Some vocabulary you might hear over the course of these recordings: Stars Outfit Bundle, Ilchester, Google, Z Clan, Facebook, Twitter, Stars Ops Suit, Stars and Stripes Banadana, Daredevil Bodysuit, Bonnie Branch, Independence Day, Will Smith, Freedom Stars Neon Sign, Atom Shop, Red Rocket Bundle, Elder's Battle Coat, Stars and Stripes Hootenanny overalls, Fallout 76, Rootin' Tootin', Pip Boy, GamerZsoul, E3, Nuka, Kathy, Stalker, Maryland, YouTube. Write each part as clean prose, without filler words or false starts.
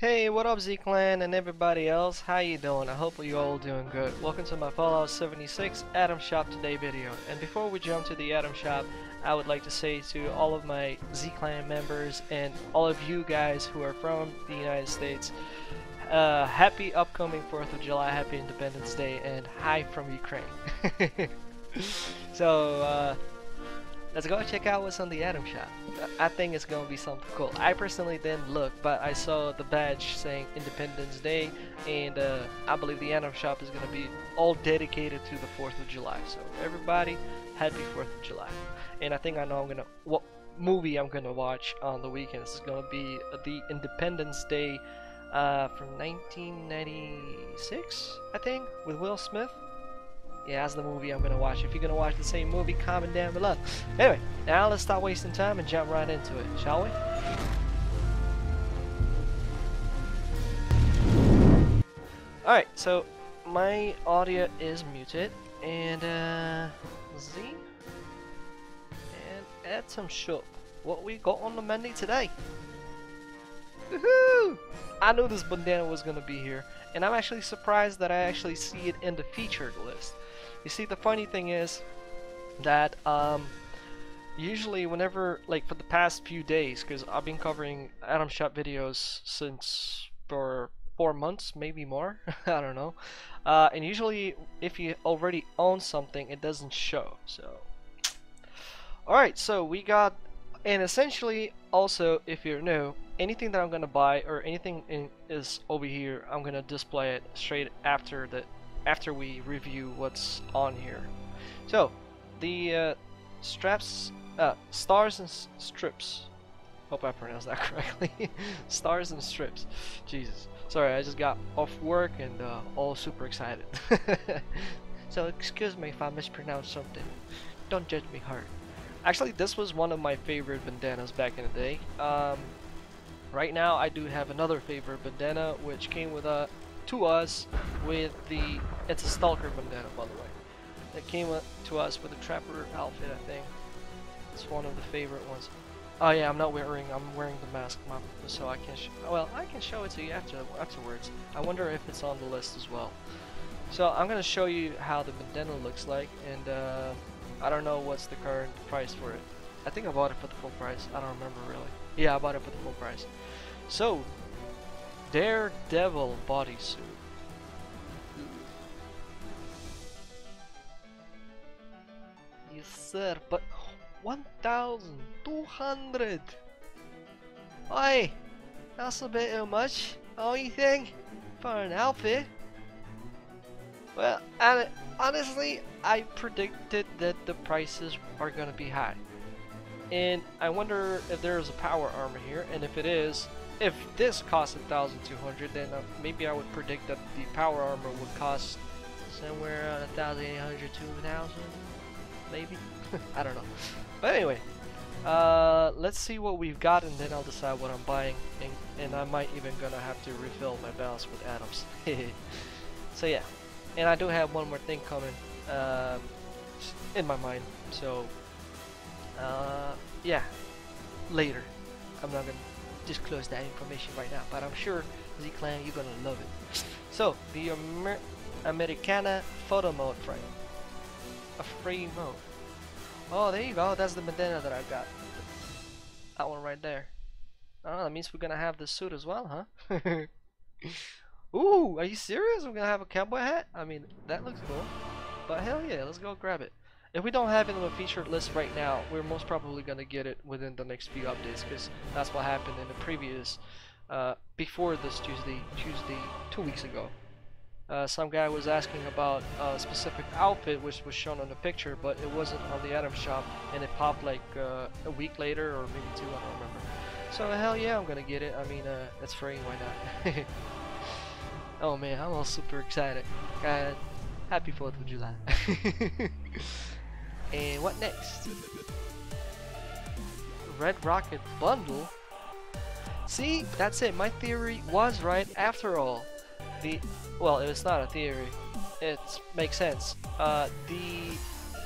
Hey, what up Z Clan and everybody else, how you doing? I hope you all doing good. Welcome to my Fallout 76 Atom Shop Today video. And before we jump to the Atom Shop, I would like to say to all of my Z Clan members and all of you guys who are from the United States, happy upcoming 4th of July, happy Independence Day, and hi from Ukraine. So, let's go check out what's on the Atom Shop. I think it's gonna be something cool. I personally didn't look, but I saw the badge saying Independence Day, and I believe the Atom Shop is gonna be all dedicated to the 4th of July. So everybody, happy 4th of July. And I think I know what movie I'm gonna watch on the weekends. It's gonna be the Independence Day from 1996, I think, with Will Smith. Yeah, that's the movie I'm gonna watch. If you're gonna watch the same movie, comment down below. Anyway, now let's stop wasting time and jump right into it, shall we? Alright, so my audio is muted, and Z and Atom Shop. What we got on the menu today? Woohoo! I knew this bandana was gonna be here, and I'm actually surprised that I actually see it in the featured list. You see, the funny thing is that usually whenever, like for the past few days, because I've been covering Atom Shop videos since for 4 months, maybe more, I don't know, and usually if you already own something it doesn't show. So alright, so we got, and essentially also if you're new, anything that I'm gonna buy or anything is over here, I'm gonna display it straight after after we review what's on here. So the Stars and Stripes, hope I pronounced that correctly. Stars and Stripes, Jesus, sorry, I just got off work and all super excited. So excuse me if I mispronounce something, don't judge me hard. Actually, this was one of my favorite bandanas back in the day. Right now I do have another favorite bandana which came with it's a Stalker bandana, by the way. It came to us with a Trapper outfit, I think. It's one of the favorite ones. Oh yeah, I'm wearing the mask, so I can't, well, I can show it to you afterwards. I wonder if it's on the list as well. So I'm gonna show you how the bandana looks like, and I don't know what's the current price for it. I think I bought it for the full price, I don't remember really. Yeah, I bought it for the full price. So, Daredevil Bodysuit. Yes sir, but 1,200! Oi! That's a bit too much, don't you think? For an outfit? Well, and honestly, I predicted that the prices are gonna be high. And I wonder if there is a power armor here, and if it is, if this costs 1,200, then maybe I would predict that the power armor would cost somewhere around 1,800, 2,000, maybe. I don't know. But anyway, let's see what we've got, and then I'll decide what I'm buying, and I might even gonna have to refill my balance with atoms. So yeah, and I do have one more thing coming in my mind. So. Yeah, later. I'm not gonna disclose that information right now, but I'm sure Z Clan, you're gonna love it. So the Americana photo mode frame, a free mode. Oh, there you go. That's the bandana that I got. That one right there. Oh, that means we're gonna have this suit as well, huh? Ooh, are you serious? We're gonna have a cowboy hat? I mean, that looks cool. But hell yeah, let's go grab it. If we don't have it on a featured list right now, we're most probably gonna get it within the next few updates, because that's what happened in the previous, before this Tuesday 2 weeks ago. Some guy was asking about a specific outfit which was shown on the picture, but it wasn't on the Atom Shop, and it popped like a week later or maybe two, I don't remember. So hell yeah, I'm gonna get it. I mean, it's free, why not? Oh man, I'm all super excited. Happy 4th of July. And what next? Red Rocket Bundle? See, that's it. My theory was right after all. Well, it's not a theory. It makes sense. The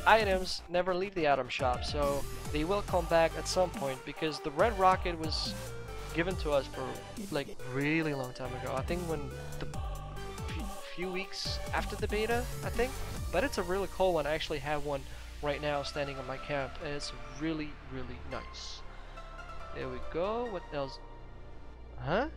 items never leave the Atom Shop, so they will come back at some point, because the Red Rocket was given to us for like really long time ago. I think when the few weeks after the beta, I think. But it's a really cool one. I actually have one right now standing on my camp, and it's really, really nice. There we go. What else? Huh?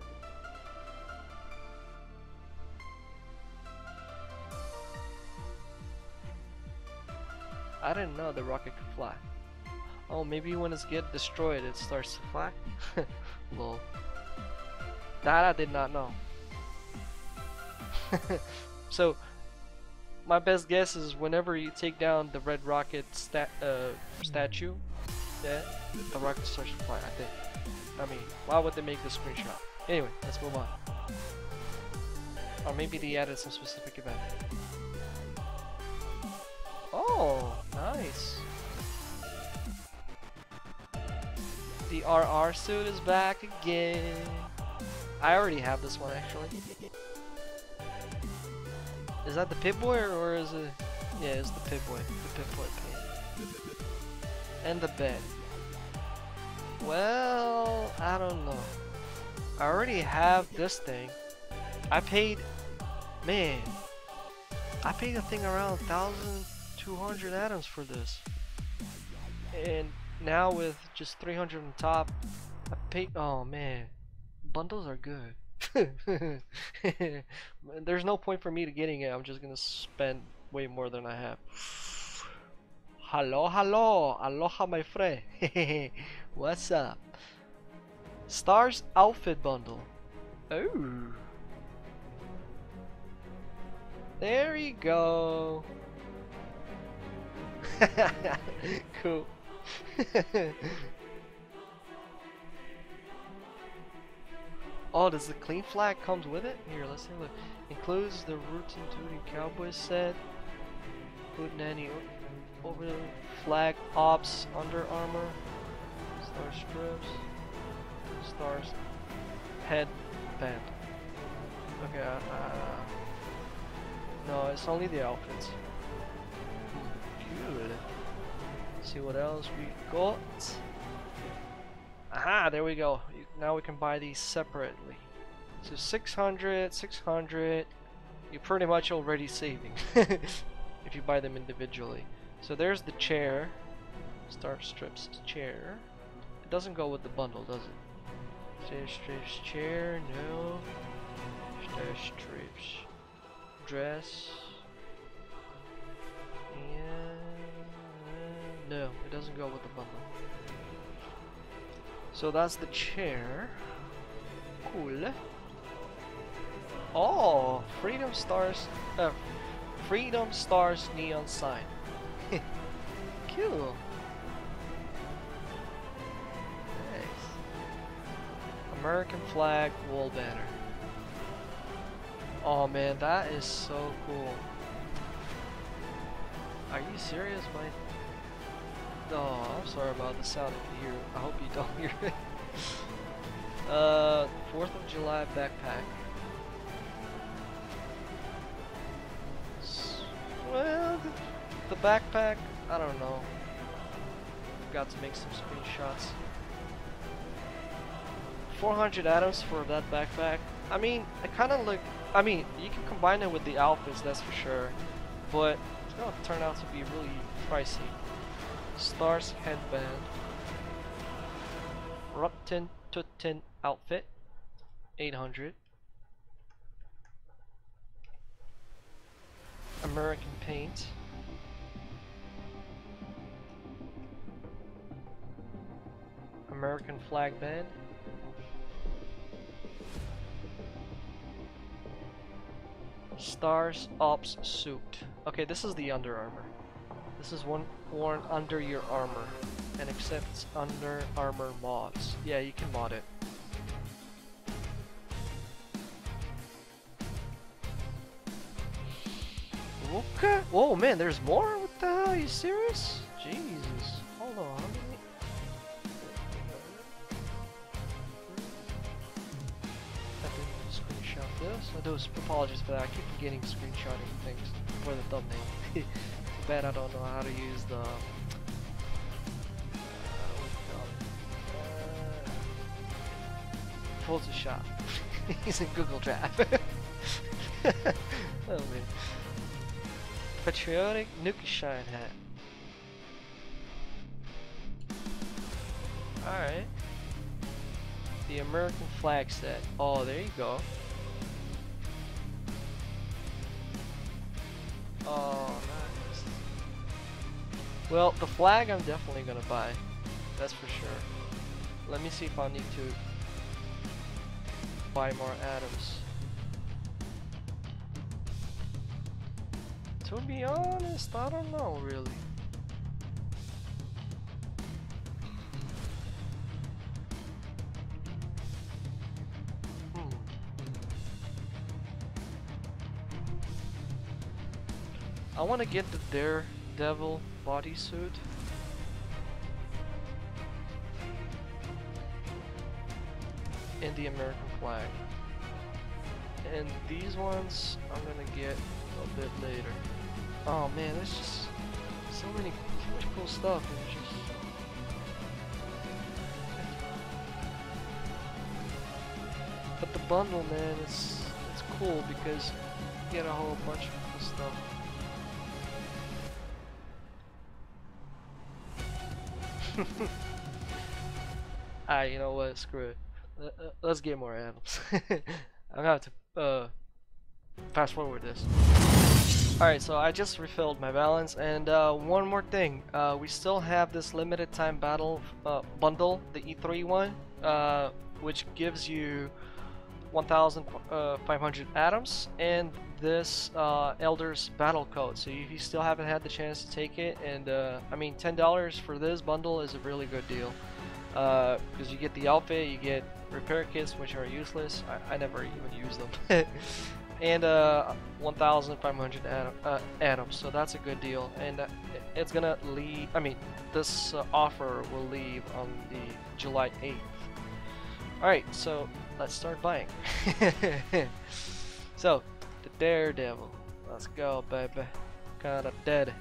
I didn't know the rocket could fly. Oh, maybe when it's get destroyed, it starts to fly. Lol. That I did not know. So, my best guess is whenever you take down the Red Rocket statue, that the rocket starts to fly, I think. I mean, why would they make the screenshot? Anyway, let's move on. Or maybe they added some specific event. Oh, nice. The RR suit is back again. I already have this one actually. Is that the Pip Boy or is it? Yeah, it's the Pip Boy. The Pip Boy paint. And the bed. Well, I don't know. I already have this thing. I paid, man. I paid the thing around 1,200 atoms for this, and now with just 300 on top, I paid. Oh man, bundles are good. There's no point for me to getting it. I'm just gonna spend way more than I have. Hello, hello, aloha my friend. What's up? Stars Outfit Bundle. Oh, there you go. Cool. Oh, does the clean flag comes with it? Here, let's take a look. Includes the Rootin' Tootin' Cowboy set, Hootenanny over the flag, Ops, Under Armor, Star Strips, Stars Headband. Okay, no, it's only the outfits. Good. See what else we got. Aha, there we go. Now we can buy these separately. So 600, 600. You're pretty much already saving if you buy them individually. So there's the chair. Star Strips chair. It doesn't go with the bundle, does it? Star Strips chair, no. Star Strips dress. And no, it doesn't go with the bundle. So that's the chair. Cool. Oh, Freedom Stars, Freedom Stars Neon Sign. Cool. Nice. American flag wall banner. Oh man, that is so cool. Are you serious, Mike? Oh, I'm sorry about the sound of you. I hope you don't hear it. 4th of July backpack. Well, the backpack, I don't know. Got to make some screenshots. 400 atoms for that backpack. I mean, it kind of look. I mean, you can combine it with the outfits, that's for sure. But it's gonna turn out to be really pricey. Stars headband, Rootin' Tootin' outfit, 800. American paint. American flag band. Stars Ops Suit. Okay, this is the Under Armour. This is one worn under your armor and accepts Under Armor mods. Yeah, you can mod it. Okay. Whoa, man, there's more? What the hell? Are you serious? Jesus. Hold on. I didn't screenshot this. I do apologies for that. I keep forgetting screenshotting things for the thumbnail. Bet I don't know how to use the pulls a shot. He's in Google Drive. Oh man. Patriotic Nuka Shine hat. Alright. The American flag set. Oh, there you go. Oh, nice. Well, the flag I'm definitely gonna buy. That's for sure. Let me see if I'll need to buy more atoms. To be honest, I don't know really. I want to get the Daredevil Bodysuit. And the American flag. And these ones I'm gonna get a bit later. Oh man, there's just so many cool stuff. It's just... But the bundle, man, it's cool because you get a whole bunch of cool stuff. Alright, you know what? Screw it. Let's get more animals. I'm gonna have to fast forward this. Alright, so I just refilled my balance, and one more thing. We still have this limited time battle bundle, the E3 one, which gives you 1,500 atoms and this Elder's Battle Coat. So if you still haven't had the chance to take it, and I mean $10 for this bundle is a really good deal, because you get the outfit, you get repair kits which are useless. I never even use them. And 1,500 atoms, so that's a good deal. And it's gonna leave, I mean this offer will leave on the July 8th. Alright, so let's start buying. So, the Daredevil. Let's go, baby. Kinda dead.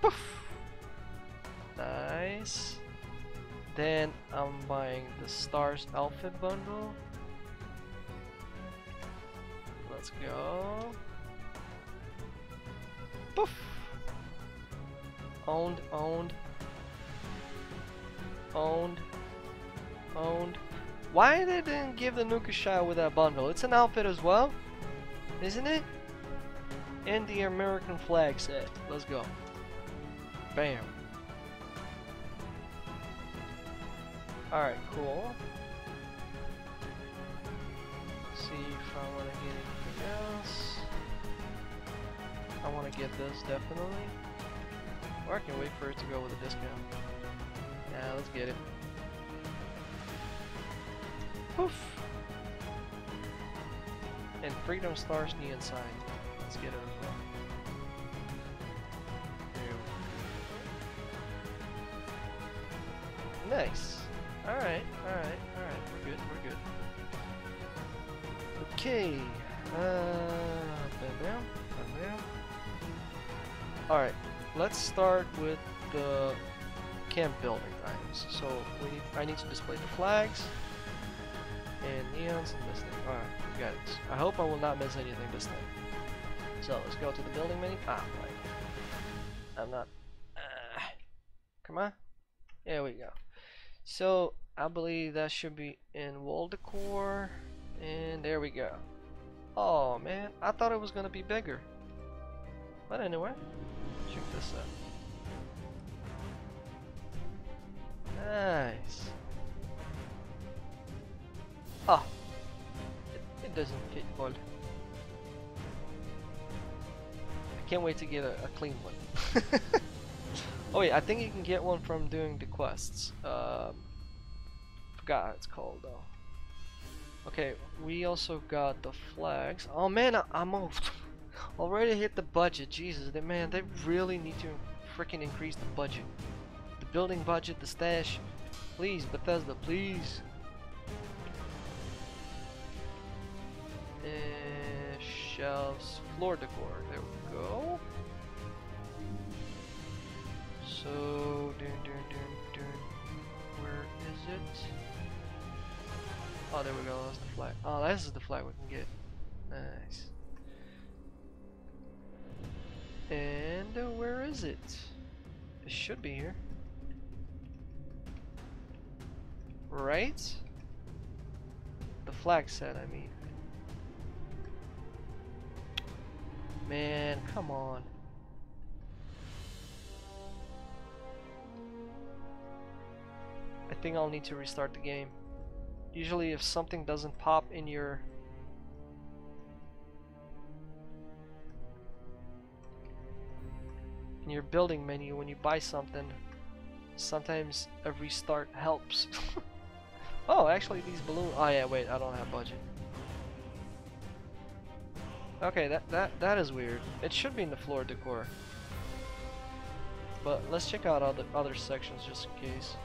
Poof. Nice. Then I'm buying the Stars Outfit Bundle. Let's go. Poof. Owned, owned. Owned. Owned. Why they didn't give the Nuka shot with that bundle? It's an outfit as well, isn't it? And the American flag set. Let's go. Bam. Alright, cool. Let's see if I want to get anything else. I want to get this definitely. Or I can wait for it to go with a discount. Nah, let's get it. Poof! And Freedom Stars Neon Sign. Let's get it as well. There we go. Nice! Alright, alright, alright. We're good, we're good. Okay. Alright, let's start with the camp building items. So, I need to display the flags. And neons and this thing. Alright, we got it. I hope I will not miss anything this time. So let's go to the building menu. Ah, I'm not. Come on. There we go. So I believe that should be in wall decor. And there we go. Oh man, I thought it was gonna be bigger. But anyway, check this out. Nice. Ah, it doesn't fit well. I can't wait to get a clean one. Oh wait, I think you can get one from doing the quests. Forgot how it's called though. Okay, we also got the flags. Oh man, I'm already hit the budget. Jesus, they really need to freaking increase the budget. The building budget, the stash. Please, Bethesda, please. Shelves, floor decor, there we go. So, where is it? Oh, there we go. That's the flag. Oh, this is the flag we can get. Nice. And where is it? It should be here. Right? The flag set, I mean. Man, come on. I think I'll need to restart the game. Usually if something doesn't pop in your... in your building menu when you buy something, sometimes a restart helps. Oh, actually these balloons... oh yeah, wait, I don't have budget. Okay, that is weird. It should be in the floor decor. But let's check out other sections just in case.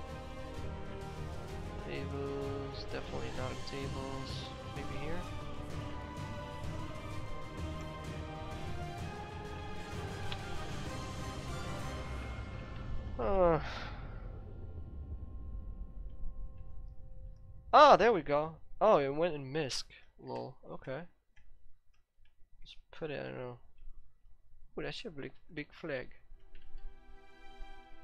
Tables, definitely not tables. Maybe here? Ah, there we go. Oh, it went in misc. Lol. Okay. Let's put it. I don't know. Oh, that's a big flag.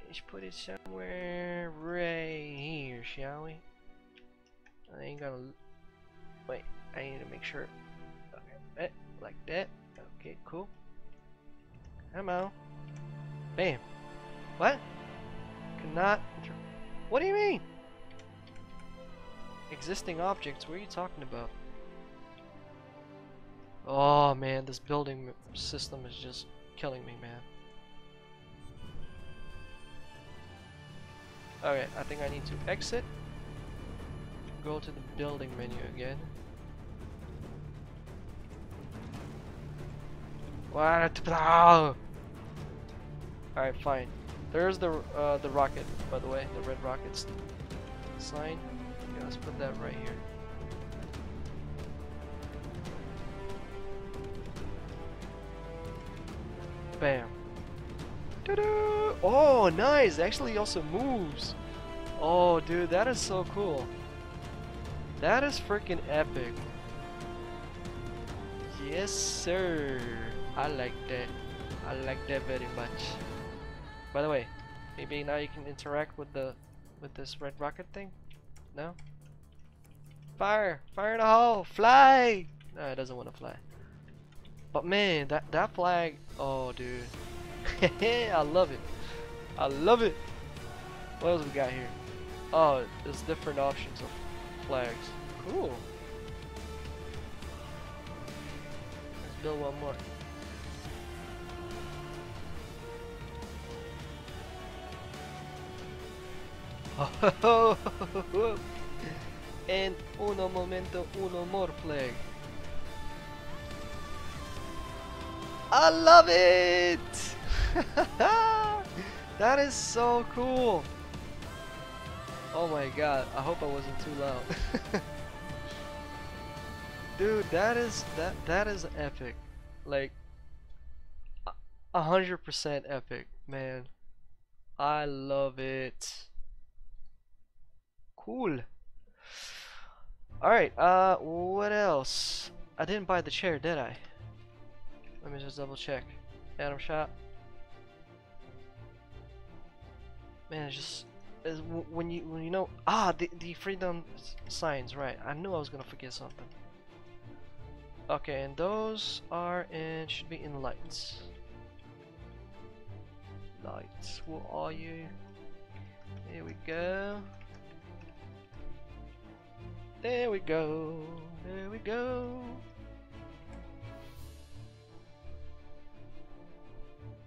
Let's put it somewhere right here, shall we? I ain't gonna. Wait. I need to make sure. Okay. Like that. Okay. Cool. Come on. Bam. What? Cannot. What do you mean? Existing objects? What are you talking about? Oh man, this building system is just killing me, man. Okay, I think I need to exit. Go to the building menu again. What? Alright, fine. There's the rocket, by the way, the red rocket sign. Okay, let's put that right here. Bam. Doo-doo! Oh, nice! Actually, also moves. Oh, dude, that is so cool. That is freaking epic. Yes, sir. I like that. I like that very much. By the way, maybe now you can interact with the this red rocket thing. No? Fire! Fire in the hole! Fly! No, it doesn't want to fly. But man, that flag... oh, dude. I love it. I love it. What else we got here? Oh, there's different options of flags. Cool. Let's build one more. And uno momento, uno more flag. I love it. That is so cool. Oh my god, I hope I wasn't too loud. Dude, that is epic. Like 100% epic, man. I love it. Cool. Alright, what else? I didn't buy the chair, did I? Let me just double check. Atom Shop. Man, it's just it's when you know, the freedom signs, right? I knew I was gonna forget something. Okay, and those are and should be in lights. Lights, where are you? Here we go. There we go, there we go.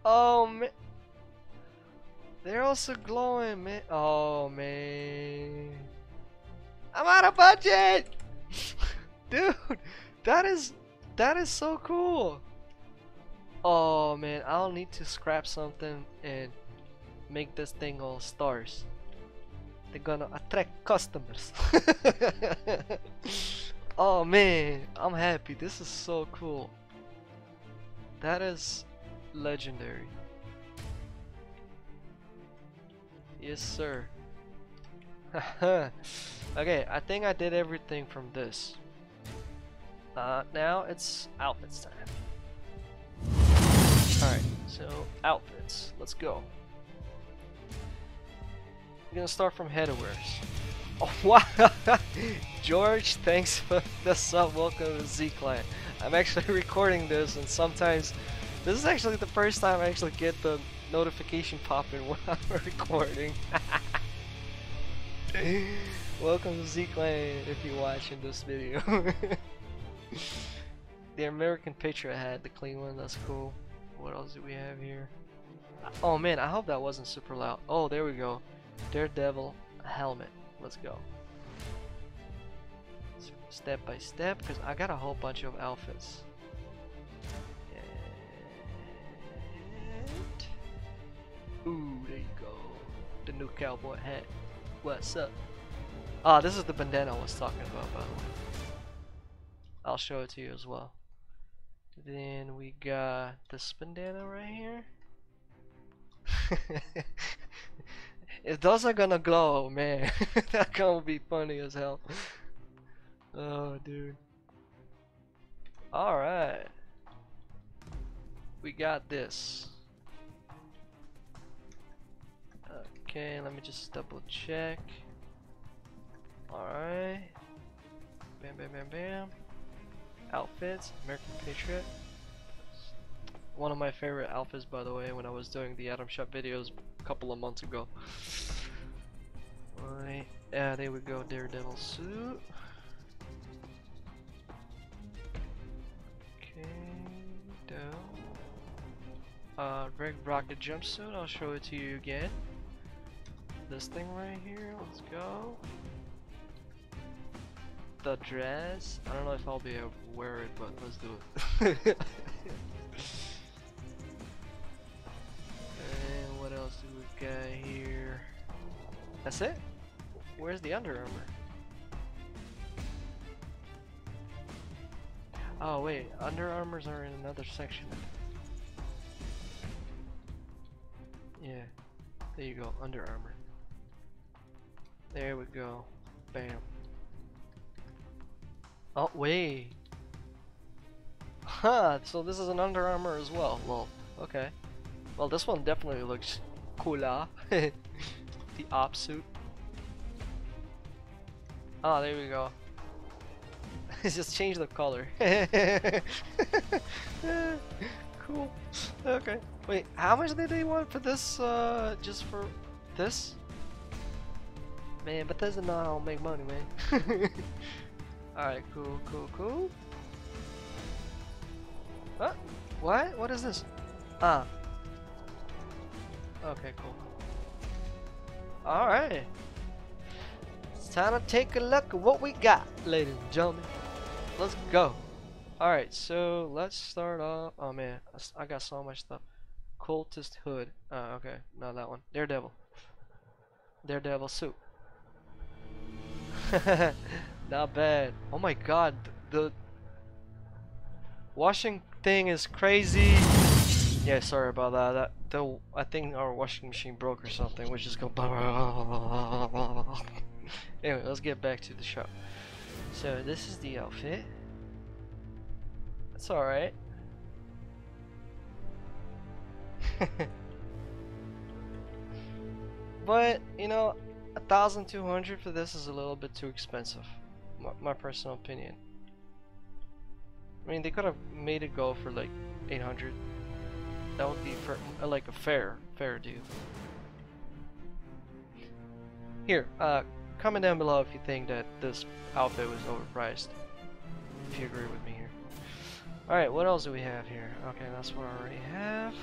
Oh man, they're also glowing, man. Oh man, I'm out of budget. Dude, that is so cool. Oh man, I'll need to scrap something and make this thing all stars. They're gonna attract customers. Oh man, I'm happy. This is so cool. That is legendary. Yes, sir. Okay, I think I did everything from this. Now it's outfits time. Alright, so outfits. Let's go. I'm gonna start from headawares. Oh, wow! George, thanks for the sub. Welcome to Z Clan. I'm actually recording this, and sometimes this is actually the first time I actually get the notification popping when I'm recording. Welcome to Z Clan if you're watching this video. The American picture I had, the clean one, that's cool. What else do we have here? Oh man, I hope that wasn't super loud. Oh, there we go. Daredevil helmet. Let's go. Step by step, because I got a whole bunch of outfits. And... ooh, there you go. The new cowboy hat. What's up? Ah, this is the bandana I was talking about, by the way. I'll show it to you as well. Then we got this bandana right here. If those are gonna glow, man, that's gonna be funny as hell. Oh, dude. Alright. We got this. Okay, let me just double check. Alright. Bam, bam, bam, bam. Outfits, American Patriot. One of my favorite outfits, by the way, when I was doing the Atom Shop videos a couple of months ago. Alright, yeah, there we go, Daredevil suit. Okay, down. Red Rocket jumpsuit, I'll show it to you again. This thing right here, let's go. The dress, I don't know if I'll be able to wear it, but let's do it. And what else do we got here? That's it? Where's the Under Armour? Oh wait, Under Armours are in another section. Yeah, there you go, Under Armour. There we go, bam. Oh wait, huh, so this is an Under Armour as well, lol, okay. Well, this one definitely looks cooler. The Ops Suit. Ah, oh, there we go. Just change the color. Cool, okay. Wait, how much did they want for this, just for this? Man, but Bethesda know how to make money, man. Alright, cool, cool, cool. Huh? What? What is this? Ah. Okay, cool. Alright. It's time to take a look at what we got, ladies and gentlemen. Let's go. Alright, so let's start off. Oh man, I got so much stuff. Cultist hood. Okay, not that one. Daredevil. Daredevil suit. Not bad. Oh my god, the washing thing is crazy. Yeah, sorry about that. I think our washing machine broke or something, which is going. Anyway, let's get back to the shop. So this is the outfit. That's all right. But you know, 1,200 for this is a little bit too expensive. My personal opinion. I mean, they could have made it go for like 800. That would be for like a fair deal. Here, comment down below if you think that this outfit was overpriced. If you agree with me here. All right, what else do we have here? Okay, that's what I already have.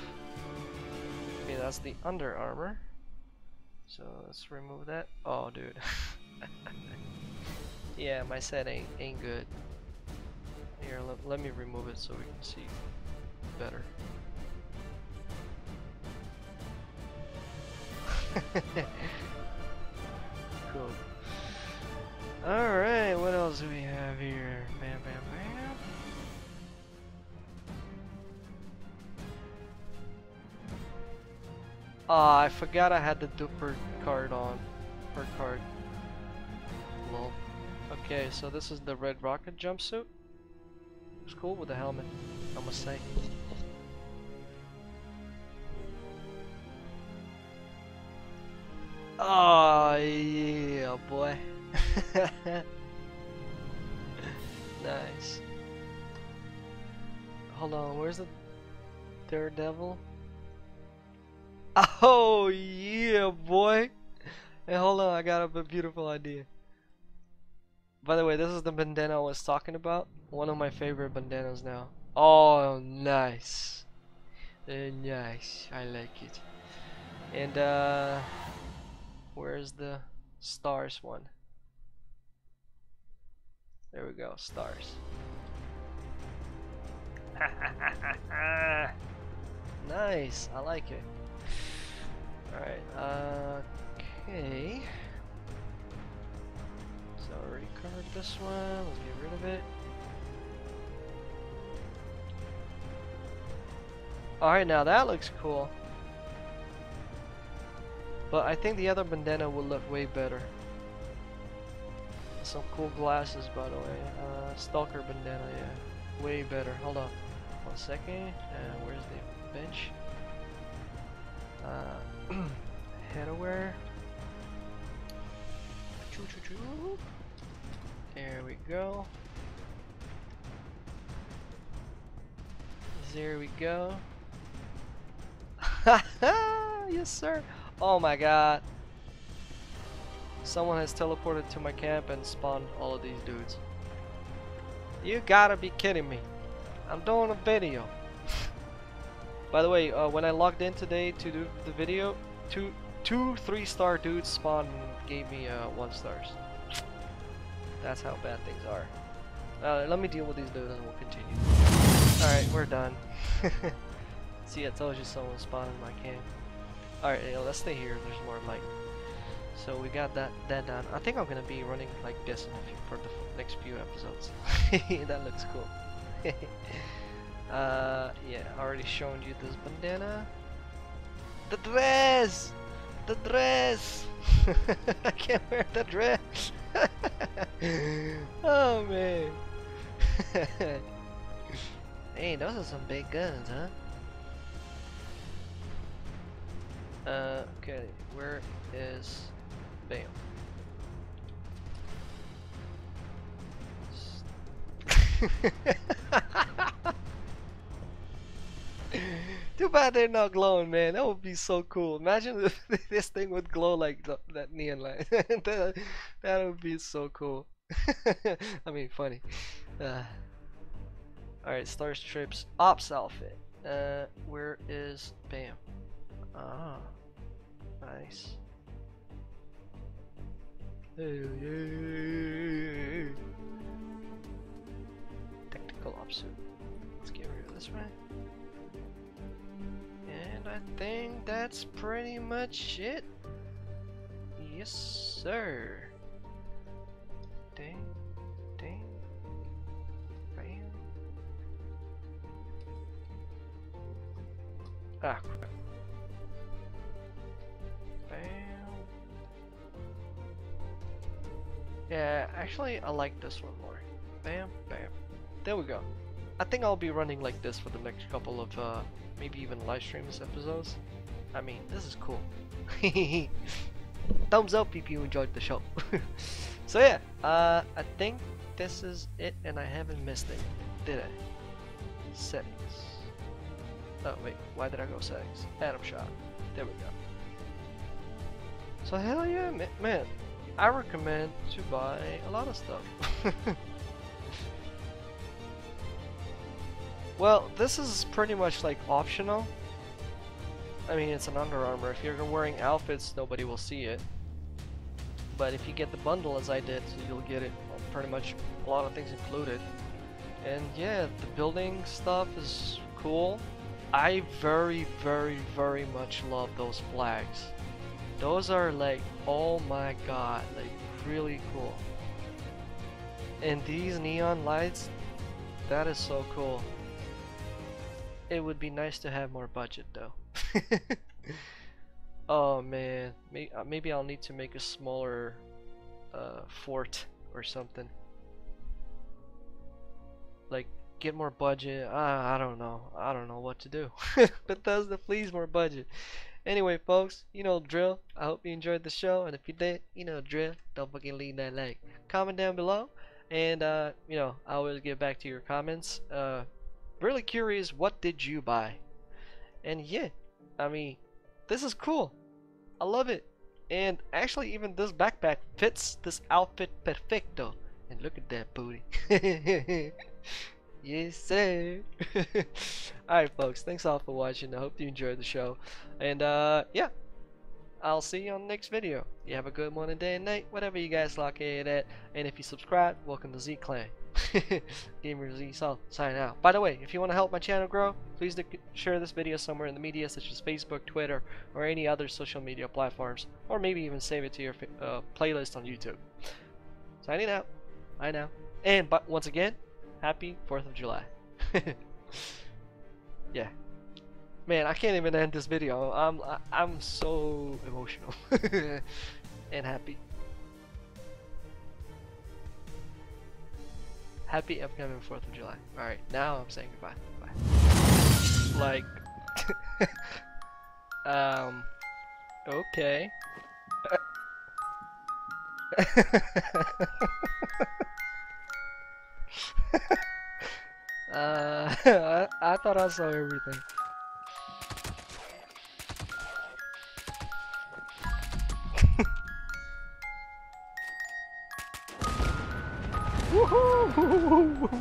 Okay, that's the Under Armour. So let's remove that. Oh, dude. Yeah, my set ain't good. Here, let me remove it so we can see better. Cool. Alright, what else do we have here? Bam, bam, bam. Ah, I forgot I had the duper card on. lol. Okay, so this is the Red Rocket jumpsuit. It's cool with the helmet, I must say. Oh yeah, boy. Nice. Hold on, where's the Daredevil? Oh yeah, boy. Hey, hold on, I got a beautiful idea. By the way, this is the bandana I was talking about. One of my favorite bandanas now. Oh, nice. Nice, I like it. And where's the stars one? There we go, stars. Nice, I like it. Alright, okay. So I already covered this one, let's get rid of it. Alright, now that looks cool. But I think the other bandana will look way better. Some cool glasses, by the way. Stalker bandana, yeah. Way better. Hold on. 1 second. Where's the bench? Headwear. There we go. There we go. Yes, sir. Oh my god. Someone has teleported to my camp and spawned all of these dudes. You gotta be kidding me. I'm doing a video. By the way, when I logged in today to do the video, two 3-star dudes spawned and gave me 1 stars. That's how bad things are. Let me deal with these dudes and we'll continue. Alright, we're done. See, I told you someone spawned in my camp. Alright, yeah, let's stay here. There's more light. So we got that done. I think I'm gonna be running like this for the next few episodes. That looks cool. Yeah, I already shown you this bandana. The dress! The dress! I can't wear the dress! Oh man! Hey, those are some big guns, huh? Okay, where is... Bam. Too bad they're not glowing, man. That would be so cool. Imagine if this thing would glow like that neon light. That would be so cool. I mean, funny. Alright, Stars Trips Ops Outfit. Where is Bam? Ah, nice. Technical Ops Suit. Let's get rid of this one. And I think that's pretty much it. Yes, sir. Dang, dang, bam. Ah, crap. Yeah, actually I like this one more. Bam, bam. There we go. I think I'll be running like this for the next couple of maybe even live streams episodes. I mean, this is cool. Thumbs up if you enjoyed the show. So yeah, I think this is it and I haven't missed it, did I? Settings. Oh wait, why did I go settings? Atom Shop. There we go. So hell yeah, man. I recommend to buy a lot of stuff. Well, this is pretty much like optional. I mean, it's an Under Armour. If you're wearing outfits, nobody will see it. But if you get the bundle as I did, you'll get it pretty much a lot of things included. And yeah, the building stuff is cool. I very, very, very much love those flags. Those are like, oh my god, like really cool. And these neon lights, that is so cool. It would be nice to have more budget though. Oh man, maybe I'll need to make a smaller fort or something. Like, get more budget. I don't know. I don't know what to do. Bethesda, please, more budget. Anyway, folks, you know the drill. I hope you enjoyed the show, and if you did, you know the drill. Don't fucking leave that like. Comment down below, and you know, I will get back to your comments. Really curious, what did you buy? And yeah, I mean, this is cool. I love it. And actually, even this backpack fits this outfit perfecto. And look at that booty. Yes, sir. Alright, folks. Thanks all for watching. I hope you enjoyed the show. And, yeah. I'll see you on the next video. You have a good morning, day, and night. Whatever you guys lock in at. And if you subscribe, welcome to Z Clan. GamerZsoul sign out. By the way, if you want to help my channel grow, please share this video somewhere in the media, such as Facebook, Twitter, or any other social media platforms. Or maybe even save it to your playlist on YouTube. Signing out. Bye now. And but once again, happy 4th of July. Yeah. Man, I can't even end this video. I'm so emotional. And happy. Happy upcoming 4th of July. Alright, now I'm saying goodbye. Bye. Like... Okay. I thought I saw everything. Woohoo!